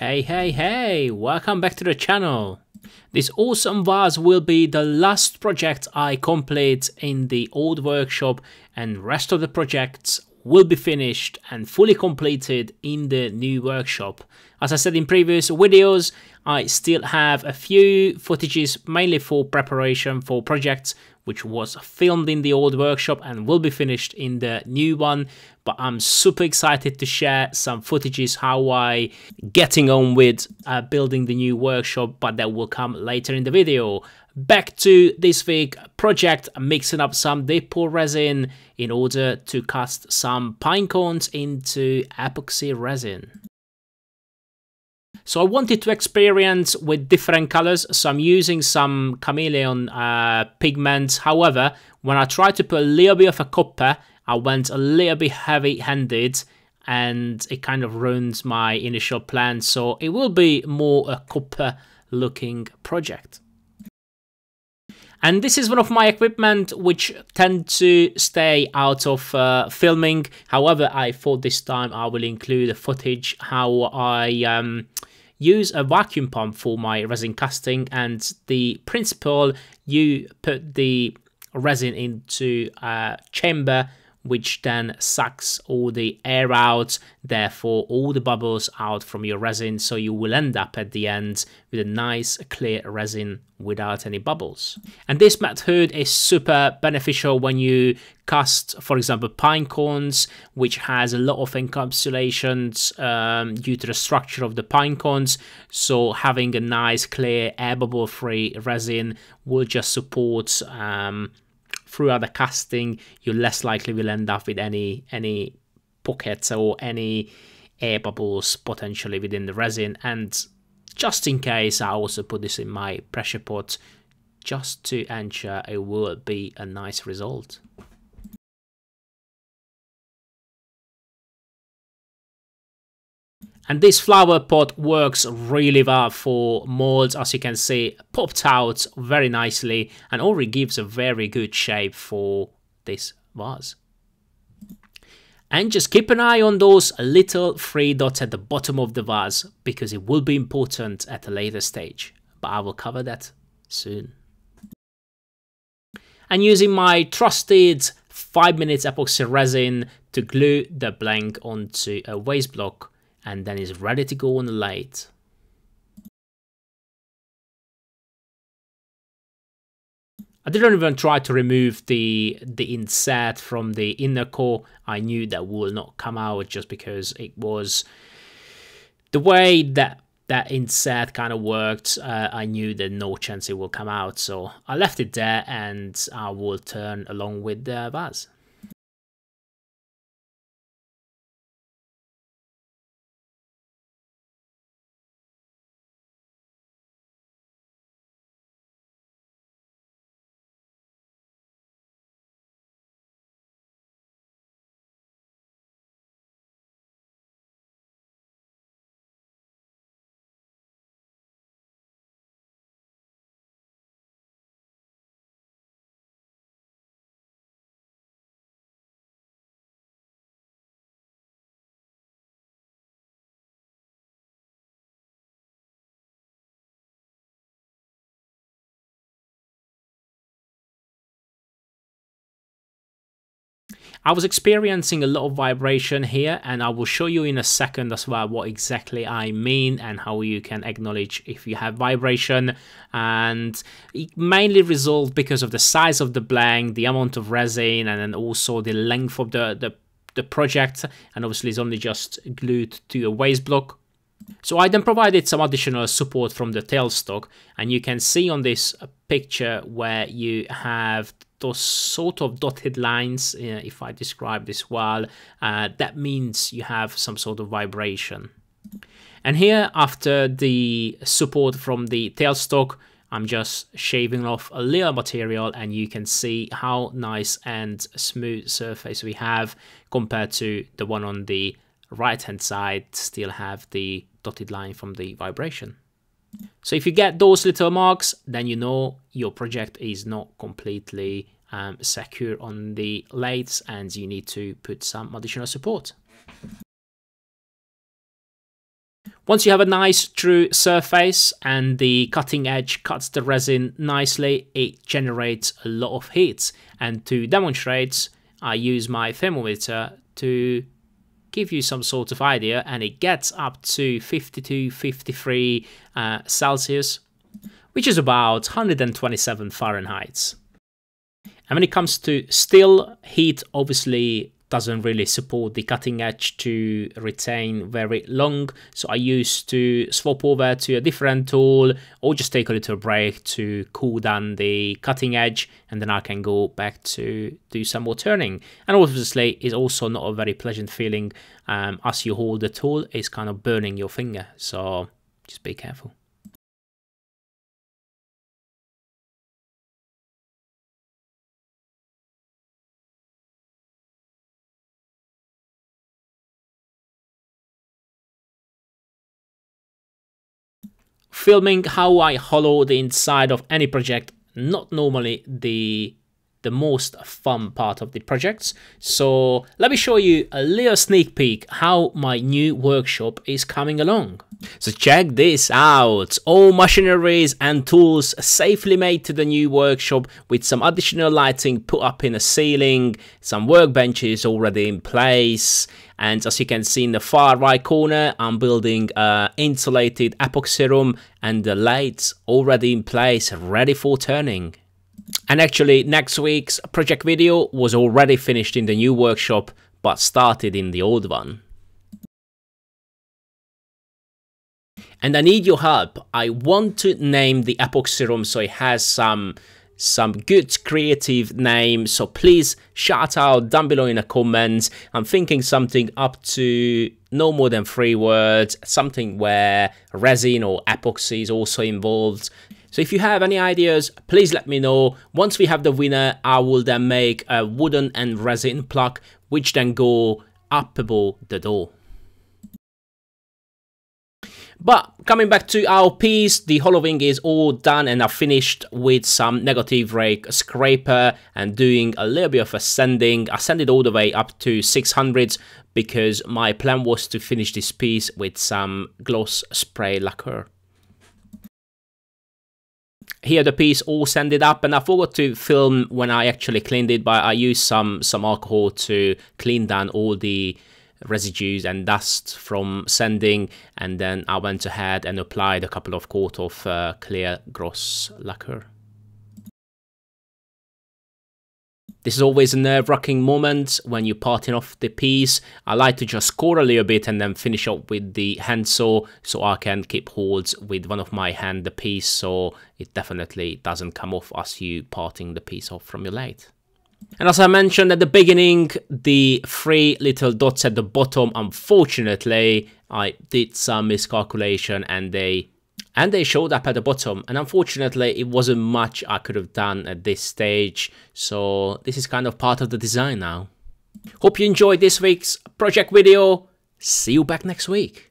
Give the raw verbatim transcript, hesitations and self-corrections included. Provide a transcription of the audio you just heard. Hey, hey, hey, welcome back to the channel. This awesome vase will be the last project I complete in the old workshop, and rest of the projects will be finished and fully completed in the new workshop. As I said in previous videos, I still have a few footages mainly for preparation for projects which was filmed in the old workshop and will be finished in the new one, but I'm super excited to share some footages how I getting on with uh, building the new workshop, but that will come later in the video. Back to this week project, mixing up some depot resin in order to cast some pine cones into epoxy resin. So I wanted to experiment with different colors, so I'm using some chameleon uh, pigments. However, when I tried to put a little bit of a copper, I went a little bit heavy-handed and it kind of ruins my initial plan, so it will be more a copper looking project. And this is one of my equipment which tend to stay out of uh, filming. However, I thought this time I will include the footage how I um, use a vacuum pump for my resin casting, and the principle you put the resin into a chamber which then sucks all the air out, therefore all the bubbles out from your resin, so you will end up at the end with a nice clear resin without any bubbles. And this method is super beneficial when you cast, for example, pine cones, which has a lot of encapsulations um, due to the structure of the pine cones, so having a nice clear air bubble free resin will just support um, throughout the casting. You're less likely will end up with any any pockets or any air bubbles potentially within the resin. And just in case, I also put this in my pressure pot just to ensure it will be a nice result. And this flower pot works really well for molds, as you can see, popped out very nicely and already gives a very good shape for this vase. And just keep an eye on those little three dots at the bottom of the vase, because it will be important at a later stage, but I will cover that soon. And using my trusted five minute epoxy resin to glue the blank onto a waste block, and then is ready to go on the light. I didn't even try to remove the the insert from the inner core. I knew that will not come out, just because it was the way that that insert kind of worked. Uh, I knew that no chance it will come out, so I left it there, and I will turn along with the vase. I was experiencing a lot of vibration here, and I will show you in a second as well what exactly I mean and how you can acknowledge if you have vibration. And it mainly results because of the size of the blank, the amount of resin, and then also the length of the, the, the project, and obviously it's only just glued to a waste block. So I then provided some additional support from the tailstock, and you can see on this picture where you have those sort of dotted lines, uh, if I describe this well, uh, that means you have some sort of vibration. And here, after the support from the tailstock, I'm just shaving off a little material, and you can see how nice and smooth surface we have compared to the one on the right hand side, still have the dotted line from the vibration. So if you get those little marks, then you know your project is not completely um, secure on the lathes, and you need to put some additional support. Once you have a nice true surface and the cutting edge cuts the resin nicely, it generates a lot of heat. And to demonstrate, I use my thermometer to give you some sort of idea, and it gets up to fifty-two, fifty-three uh, Celsius, which is about one hundred twenty-seven Fahrenheit. And when it comes to steel, heat obviously doesn't really support the cutting edge to retain very long, so I used to swap over to a different tool or just take a little break to cool down the cutting edge, and then I can go back to do some more turning. And obviously it's also not a very pleasant feeling um, as you hold the tool, it's kind of burning your finger, so just be careful. Filming how I hollow the inside of any project, not normally the the most fun part of the projects. So let me show you a little sneak peek how my new workshop is coming along. So check this out. All machineries and tools safely made to the new workshop with some additional lighting put up in the ceiling, some workbenches already in place. And as you can see in the far right corner, I'm building an insulated epoxy room and the lights already in place, ready for turning. And actually next week's project video was already finished in the new workshop, but started in the old one. And I need your help. I want to name the epoxy room so it has some some good creative name, so please shout out down below in the comments. I'm thinking something up to no more than three words, something where resin or epoxy is also involved. So if you have any ideas, please let me know. Once we have the winner, I will then make a wooden and resin plaque, which then go up above the door. But coming back to our piece, the hollowing is all done and I finished with some negative rake scraper and doing a little bit of ascending. I sent it all the way up to six hundred because my plan was to finish this piece with some gloss spray lacquer. Here the piece all sanded up, and I forgot to film when I actually cleaned it, but I used some, some alcohol to clean down all the residues and dust from sanding, and then I went ahead and applied a couple of coat of uh, clear gloss lacquer. This is always a nerve-wracking moment when you're parting off the piece. I like to just score a little bit and then finish up with the handsaw so I can keep hold with one of my hand the piece, so it definitely doesn't come off as you parting the piece off from your lathe. And as I mentioned at the beginning, the three little dots at the bottom, unfortunately, I did some miscalculation and they And they showed up at the bottom, and unfortunately it wasn't much I could have done at this stage, so this is kind of part of the design now. Hope you enjoyed this week's project video. See you back next week.